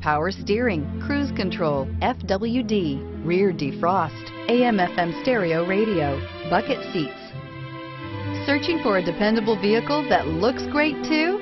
power steering, cruise control, FWD, rear defrost, AM/FM stereo radio, bucket seats. Searching for a dependable vehicle that looks great too?